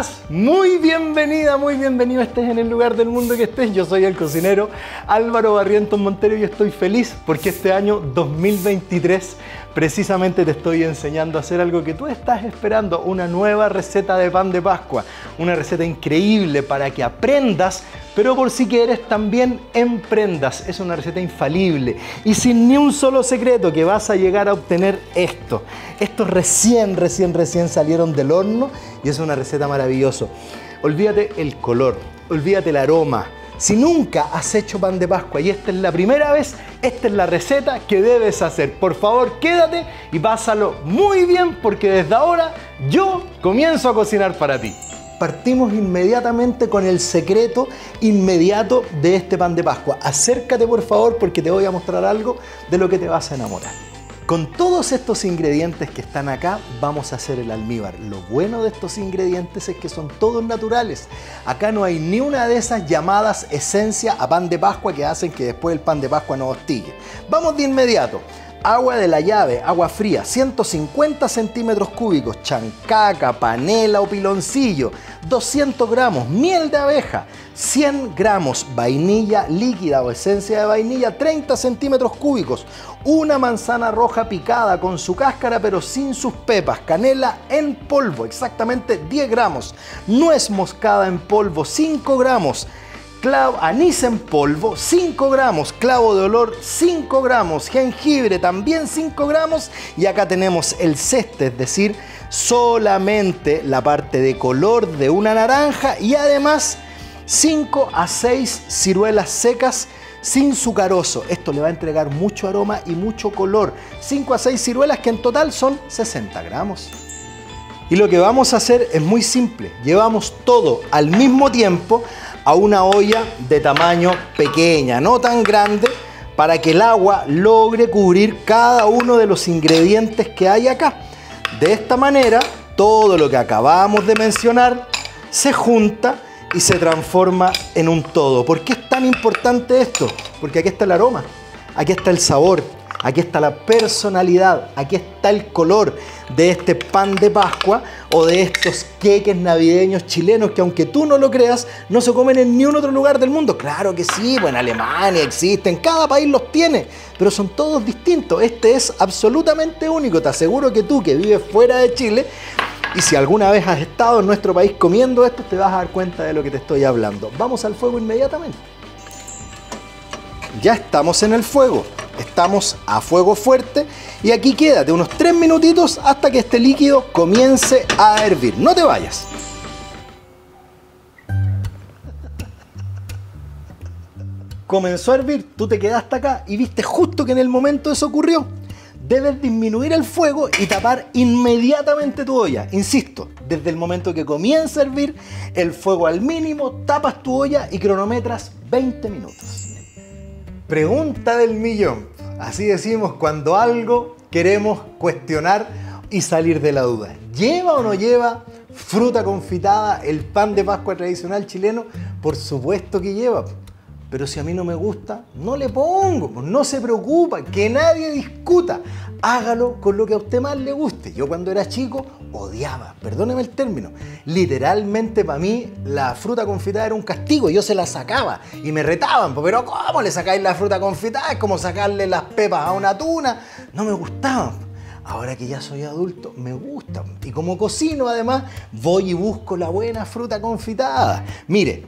estás? Muy bienvenida, muy bienvenido. Estés en el lugar del mundo que estés. Yo soy el cocinero Álvaro Barrientos Montero y estoy feliz porque este año 2023 precisamente te estoy enseñando a hacer algo que tú estás esperando, una nueva receta de pan de Pascua, una receta increíble para que aprendas, pero por si quieres también emprendas. Es una receta infalible y sin ni un solo secreto que vas a llegar a obtener esto. Estos recién salieron del horno y es una receta maravillosa. Olvídate el color, olvídate el aroma. Si nunca has hecho pan de Pascua y esta es la primera vez, esta es la receta que debes hacer. Por favor, quédate y pásalo muy bien porque desde ahora yo comienzo a cocinar para ti. Partimos inmediatamente con el secreto inmediato de este pan de Pascua. Acércate por favor porque te voy a mostrar algo de lo que te vas a enamorar. Con todos estos ingredientes que están acá vamos a hacer el almíbar. Lo bueno de estos ingredientes es que son todos naturales. Acá no hay ni una de esas llamadas esencia a pan de Pascua que hacen que después el pan de Pascua no hostigue. Vamos de inmediato. Agua de la llave, agua fría, 150 centímetros cúbicos, chancaca, panela o piloncillo, 200 gramos, miel de abeja, 100 gramos, vainilla líquida o esencia de vainilla, 30 centímetros cúbicos, una manzana roja picada con su cáscara pero sin sus pepas, canela en polvo, exactamente 10 gramos, nuez moscada en polvo, 5 gramos, anís en polvo, 5 gramos, clavo de olor, 5 gramos, jengibre también 5 gramos y acá tenemos el zeste, es decir, solamente la parte de color de una naranja y además 5 a 6 ciruelas secas sin su carozo. Esto le va a entregar mucho aroma y mucho color. 5 a 6 ciruelas que en total son 60 gramos. Y lo que vamos a hacer es muy simple, llevamos todo al mismo tiempo a una olla de tamaño pequeña, no tan grande, para que el agua logre cubrir cada uno de los ingredientes que hay acá. De esta manera, todo lo que acabamos de mencionar se junta y se transforma en un todo. ¿Por qué es tan importante esto? Porque aquí está el aroma, aquí está el sabor, aquí está la personalidad, aquí está el color de este pan de Pascua o de estos queques navideños chilenos que aunque tú no lo creas, no se comen en ningún otro lugar del mundo. Claro que sí, pues en Alemania existen, cada país los tiene, pero son todos distintos. Este es absolutamente único. Te aseguro que tú que vives fuera de Chile y si alguna vez has estado en nuestro país comiendo esto, te vas a dar cuenta de lo que te estoy hablando. Vamos al fuego inmediatamente. Ya estamos en el fuego. Estamos a fuego fuerte y aquí quédate unos 3 minutitos hasta que este líquido comience a hervir. No te vayas. Comenzó a hervir, tú te quedaste acá y viste justo que en el momento eso ocurrió. Debes disminuir el fuego y tapar inmediatamente tu olla. Insisto, desde el momento que comienza a hervir, el fuego al mínimo, tapas tu olla y cronometras 20 minutos. Pregunta del millón, así decimos cuando algo queremos cuestionar y salir de la duda. ¿Lleva o no lleva fruta confitada el pan de Pascua tradicional chileno? Por supuesto que lleva, pero si a mí no me gusta, no le pongo, no se preocupa, que nadie discuta. Hágalo con lo que a usted más le guste. Yo cuando era chico odiaba, perdóneme el término, literalmente para mí la fruta confitada era un castigo, yo se la sacaba y me retaban, pero ¿cómo le sacáis la fruta confitada? Es como sacarle las pepas a una tuna, no me gustaban. Ahora que ya soy adulto, me gusta. Y como cocino además, voy y busco la buena fruta confitada. Mire,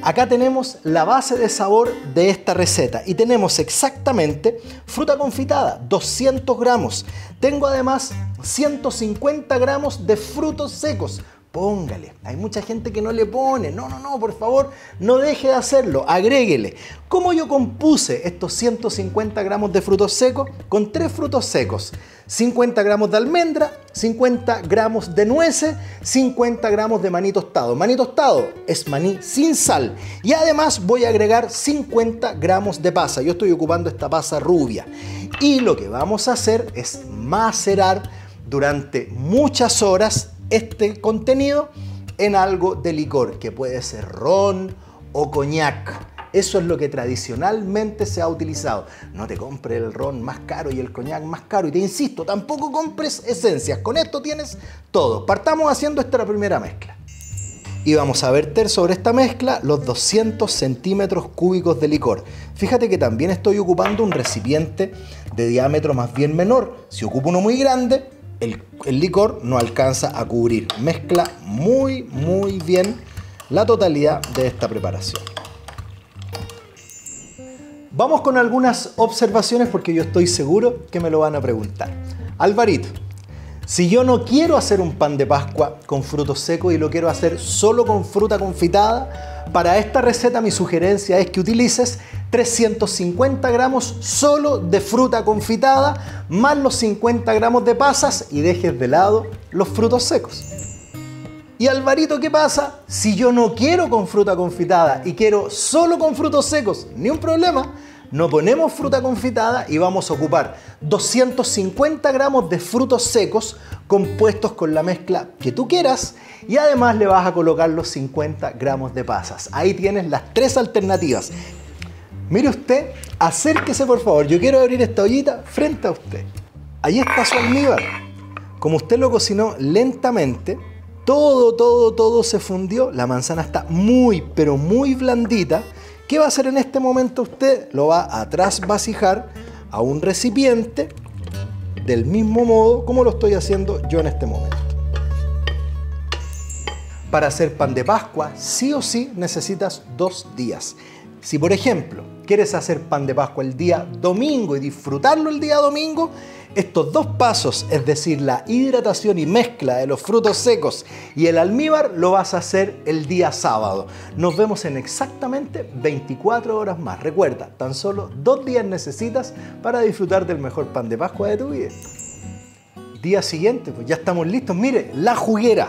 acá tenemos la base de sabor de esta receta y tenemos exactamente fruta confitada, 200 gramos. Tengo además 150 gramos de frutos secos. Póngale, hay mucha gente que no le pone, no, por favor, no deje de hacerlo, agréguele. ¿Cómo yo compuse estos 150 gramos de frutos secos? Con 3 frutos secos, 50 gramos de almendra, 50 gramos de nueces, 50 gramos de maní tostado. Maní tostado es maní sin sal y además voy a agregar 50 gramos de pasa. Yo estoy ocupando esta pasa rubia y lo que vamos a hacer es macerar durante muchas horas este contenido en algo de licor, que puede ser ron o coñac. Eso es lo que tradicionalmente se ha utilizado. No te compres el ron más caro y el coñac más caro. Y te insisto, tampoco compres esencias. Con esto tienes todo. Partamos haciendo esta primera mezcla. Y vamos a verter sobre esta mezcla los 200 centímetros cúbicos de licor. Fíjate que también estoy ocupando un recipiente de diámetro más bien menor. Si ocupo uno muy grande, el licor no alcanza a cubrir. Mezcla muy bien la totalidad de esta preparación. Vamos con algunas observaciones porque yo estoy seguro que me lo van a preguntar. Alvarito, si yo no quiero hacer un pan de Pascua con frutos secos y lo quiero hacer solo con fruta confitada, para esta receta mi sugerencia es que utilices 350 gramos solo de fruta confitada más los 50 gramos de pasas y dejes de lado los frutos secos. Y Alvarito, ¿qué pasa si yo no quiero con fruta confitada y quiero solo con frutos secos? Ni un problema. No ponemos fruta confitada y vamos a ocupar 250 gramos de frutos secos compuestos con la mezcla que tú quieras y además le vas a colocar los 50 gramos de pasas. Ahí tienes las tres alternativas. Mire usted, acérquese por favor, yo quiero abrir esta ollita frente a usted. Ahí está su almíbar. Como usted lo cocinó lentamente, todo se fundió. La manzana está muy blandita. ¿Qué va a hacer en este momento usted? Lo va a trasvasijar a un recipiente del mismo modo como lo estoy haciendo yo en este momento. Para hacer pan de Pascua, sí o sí necesitas 2 días. Si, por ejemplo, quieres hacer pan de Pascua el día domingo y disfrutarlo el día domingo, estos 2 pasos, es decir, la hidratación y mezcla de los frutos secos y el almíbar, lo vas a hacer el día sábado. Nos vemos en exactamente 24 horas más. Recuerda, tan solo 2 días necesitas para disfrutar del mejor pan de Pascua de tu vida. Día siguiente, pues ya estamos listos. Mire, la juguera.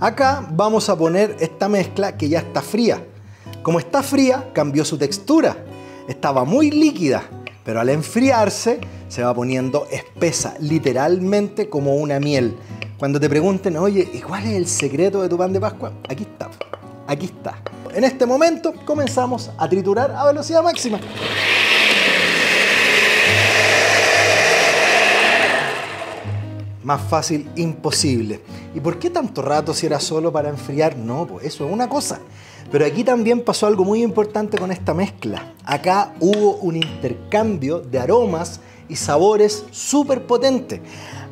Acá vamos a poner esta mezcla que ya está fría. Como está fría, cambió su textura. Estaba muy líquida, pero al enfriarse se va poniendo espesa, literalmente como una miel. Cuando te pregunten, oye, ¿y cuál es el secreto de tu pan de Pascua? Aquí está, aquí está. En este momento comenzamos a triturar a velocidad máxima. Más fácil, imposible. ¿Y por qué tanto rato si era solo para enfriar? No, pues eso es una cosa. Pero aquí también pasó algo muy importante con esta mezcla. Acá hubo un intercambio de aromas y sabores súper potente.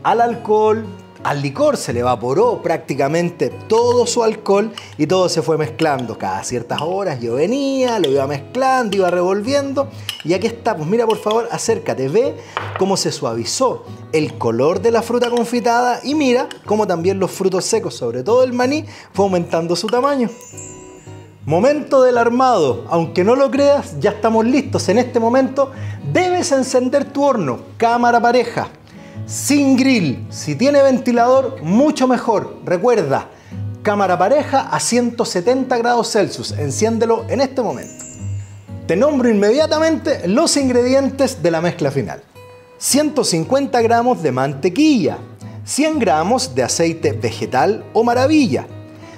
Al alcohol, al licor se le evaporó prácticamente todo su alcohol y todo se fue mezclando. Cada ciertas horas yo venía, lo iba mezclando, iba revolviendo y aquí está. Pues mira, por favor, acércate, ve cómo se suavizó el color de la fruta confitada y mira cómo también los frutos secos, sobre todo el maní, fue aumentando su tamaño. Momento del armado. Aunque no lo creas, ya estamos listos. En este momento debes encender tu horno, cámara pareja, sin grill. Si tiene ventilador, mucho mejor. Recuerda, cámara pareja a 170 grados Celsius. Enciéndelo en este momento. Te nombro inmediatamente los ingredientes de la mezcla final. 150 gramos de mantequilla, 100 gramos de aceite vegetal o maravilla,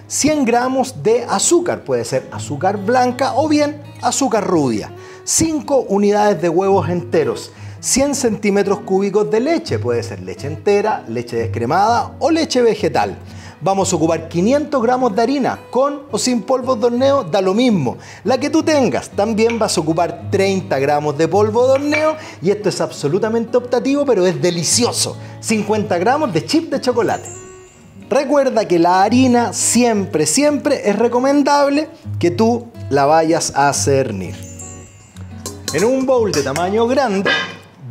100 gramos de azúcar, puede ser azúcar blanca o bien azúcar rubia, 5 unidades de huevos enteros, 100 centímetros cúbicos de leche, puede ser leche entera, leche descremada o leche vegetal. Vamos a ocupar 500 gramos de harina, con o sin polvos de horneo, da lo mismo, la que tú tengas. También vas a ocupar 30 gramos de polvo de horneo y esto es absolutamente optativo, pero es delicioso. 50 gramos de chip de chocolate. Recuerda que la harina siempre es recomendable que tú la vayas a cernir. En un bowl de tamaño grande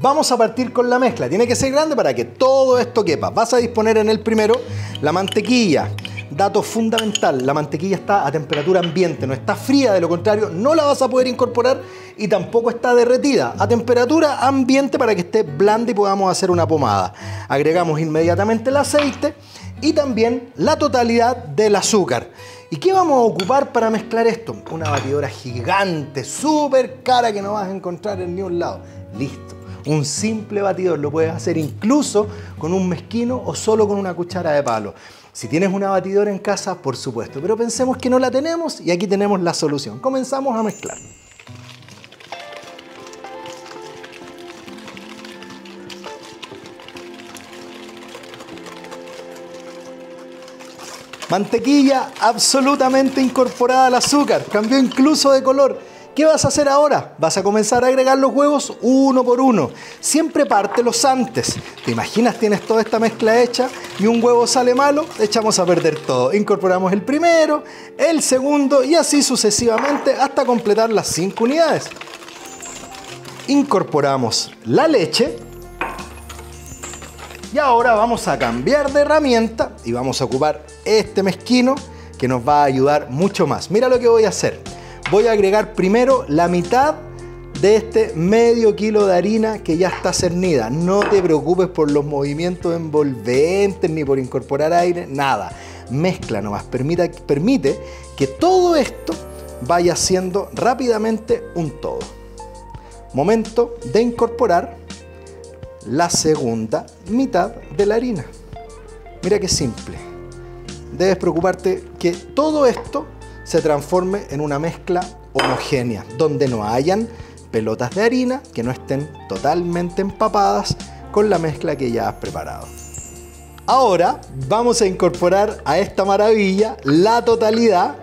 vamos a partir con la mezcla. Tiene que ser grande para que todo esto quepa. Vas a disponer en el primero la mantequilla. Dato fundamental, la mantequilla está a temperatura ambiente, no está fría, de lo contrario no la vas a poder incorporar y tampoco está derretida. A temperatura ambiente para que esté blanda y podamos hacer una pomada. Agregamos inmediatamente el aceite y también la totalidad del azúcar. ¿Y qué vamos a ocupar para mezclar esto? Una batidora gigante, súper cara, que no vas a encontrar en ningún lado. Listo. Un simple batidor lo puedes hacer incluso con un mezquino o solo con una cuchara de palo. Si tienes una batidora en casa, por supuesto, pero pensemos que no la tenemos y aquí tenemos la solución. Comenzamos a mezclar. Mantequilla absolutamente incorporada al azúcar, cambió incluso de color. ¿Qué vas a hacer ahora? Vas a comenzar a agregar los huevos uno por uno. Siempre pártelos antes. ¿Te imaginas? Tienes toda esta mezcla hecha y un huevo sale malo, echamos a perder todo. Incorporamos el primero, el segundo y así sucesivamente hasta completar las 5 unidades. Incorporamos la leche. Y ahora vamos a cambiar de herramienta y vamos a ocupar este mezquino que nos va a ayudar mucho más. Mira lo que voy a hacer. Voy a agregar primero la mitad de este medio kilo de harina que ya está cernida. No te preocupes por los movimientos envolventes ni por incorporar aire, nada. Mezcla nomás, permite que todo esto vaya haciendo rápidamente un todo. Momento de incorporar la segunda mitad de la harina. Mira qué simple. Debes preocuparte que todo esto se transforme en una mezcla homogénea, donde no hayan pelotas de harina que no estén totalmente empapadas con la mezcla que ya has preparado. Ahora vamos a incorporar a esta maravilla la totalidad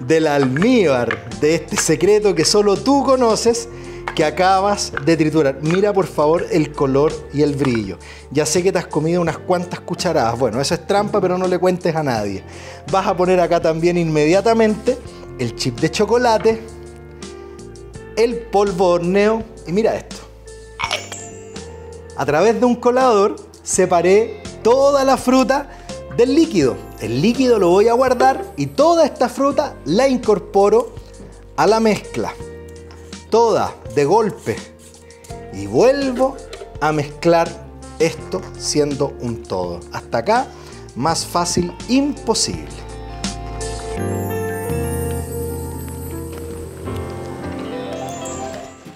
del almíbar, de este secreto que solo tú conoces, que acabas de triturar. Mira por favor el color y el brillo. Ya sé que te has comido unas cuantas cucharadas. Bueno, eso es trampa, pero no le cuentes a nadie. Vas a poner acá también inmediatamente el chip de chocolate, el polvo horneo y mira esto. A través de un colador separé toda la fruta del líquido. El líquido lo voy a guardar y toda esta fruta la incorporo a la mezcla. Toda de golpe y vuelvo a mezclar esto siendo un todo. Hasta acá, más fácil imposible.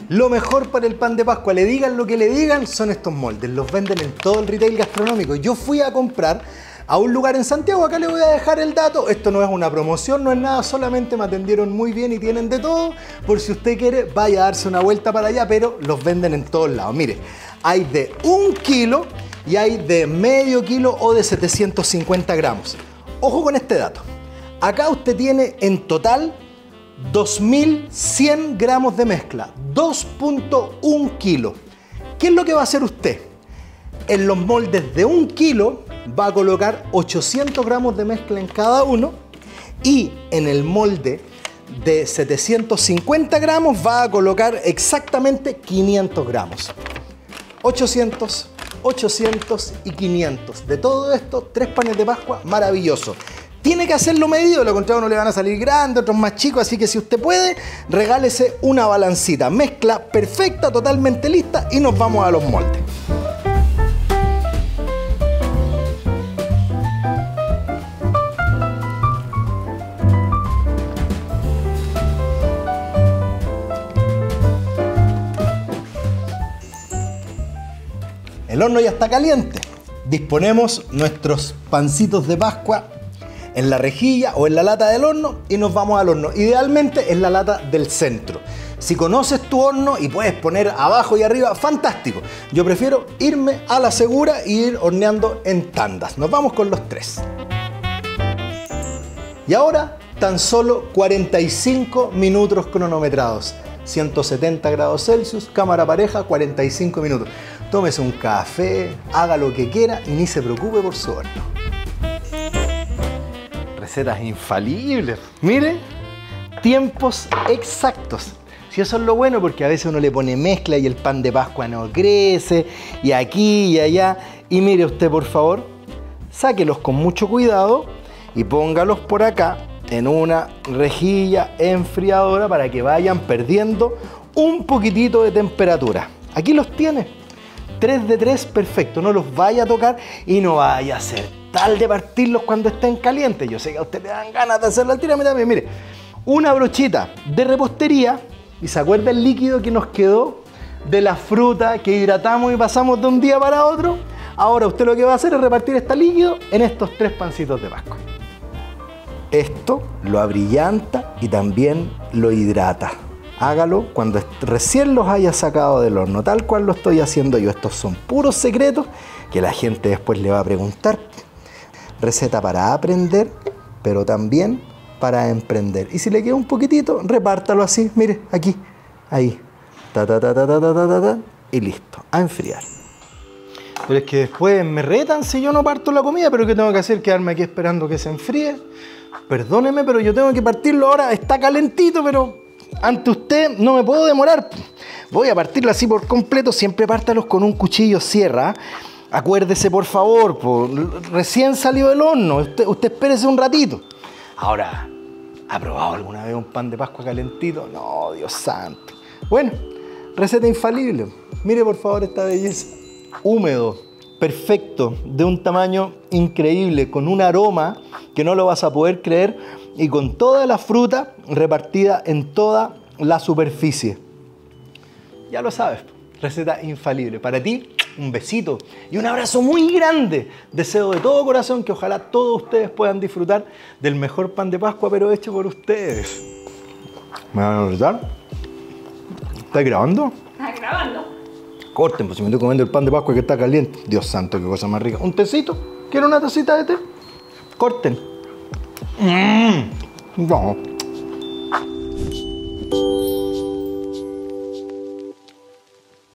Lo mejor para el pan de Pascua, le digan lo que le digan, son estos moldes. Los venden en todo el retail gastronómico. Yo fui a comprar a un lugar en Santiago, acá les voy a dejar el dato, esto no es una promoción, no es nada, solamente me atendieron muy bien y tienen de todo, por si usted quiere vaya a darse una vuelta para allá, pero los venden en todos lados. Mire, hay de 1 kilo y hay de medio kilo o de 750 gramos. Ojo con este dato, acá usted tiene en total 2100 gramos de mezcla, 2.1 kilo. ¿Qué es lo que va a hacer usted? En los moldes de 1 kilo, va a colocar 800 gramos de mezcla en cada uno y en el molde de 750 gramos va a colocar exactamente 500 gramos. 800, 800 y 500. De todo esto, 3 panes de Pascua, maravilloso. Tiene que hacerlo medido, lo contrario no le van a salir grandes, otros más chicos, así que si usted puede, regálese una balancita. Mezcla perfecta, totalmente lista y nos vamos a los moldes. El horno ya está caliente. Disponemos nuestros pancitos de Pascua en la rejilla o en la lata del horno y nos vamos al horno. Idealmente es la lata del centro. Si conoces tu horno y puedes poner abajo y arriba, fantástico. Yo prefiero irme a la segura e ir horneando en tandas. Nos vamos con los 3. Y ahora tan solo 45 minutos cronometrados. 170 grados Celsius, cámara pareja, 45 minutos. Tómese un café, haga lo que quiera y ni se preocupe por su horno. Recetas infalibles. Mire, tiempos exactos. Si eso es lo bueno, porque a veces uno le pone mezcla y el pan de Pascua no crece, y aquí y allá. Y mire usted, por favor, sáquelos con mucho cuidado y póngalos por acá en una rejilla enfriadora para que vayan perdiendo un poquitito de temperatura. Aquí los tiene, 3 de 3, perfecto, no los vaya a tocar y no vaya a ser tal de partirlos cuando estén calientes. Yo sé que a usted le dan ganas de hacerlo al tiro, mire, una brochita de repostería y se acuerda el líquido que nos quedó de la fruta que hidratamos y pasamos de un día para otro. Ahora usted lo que va a hacer es repartir este líquido en estos 3 pancitos de Pascua. Esto lo abrillanta y también lo hidrata. Hágalo cuando recién los haya sacado del horno, tal cual lo estoy haciendo yo. Estos son puros secretos que la gente después le va a preguntar. receta para aprender, pero también para emprender. Y si le queda un poquitito, repártalo así, mire, aquí, ahí, ta ta ta ta ta ta ta ta, y listo, a enfriar. Pero es que después me retan si yo no parto la comida, pero ¿qué tengo que hacer? ¿Quedarme aquí esperando que se enfríe? Perdóneme, pero yo tengo que partirlo ahora, está calentito, pero ante usted no me puedo demorar. Voy a partirlo así por completo, siempre pártalos con un cuchillo sierra. Acuérdese, por favor, recién salió del horno, usted espérese un ratito. Ahora, ¿ha probado alguna vez un pan de Pascua calentito? No, Dios santo. Bueno, receta infalible. Mire, por favor, esta belleza. Húmedo, perfecto, de un tamaño increíble, con un aroma que no lo vas a poder creer y con toda la fruta repartida en toda la superficie. Ya lo sabes, receta infalible. Para ti, un besito y un abrazo muy grande. Deseo de todo corazón que ojalá todos ustedes puedan disfrutar del mejor pan de Pascua, pero hecho por ustedes. ¿Me van a olvidar? ¿Estás grabando? ¿Estás grabando? Corten, pues si me estoy comiendo el pan de Pascua que está caliente. Dios santo, qué cosa más rica. ¿Un tecito? ¿Quiero una tacita de té? Corten. No.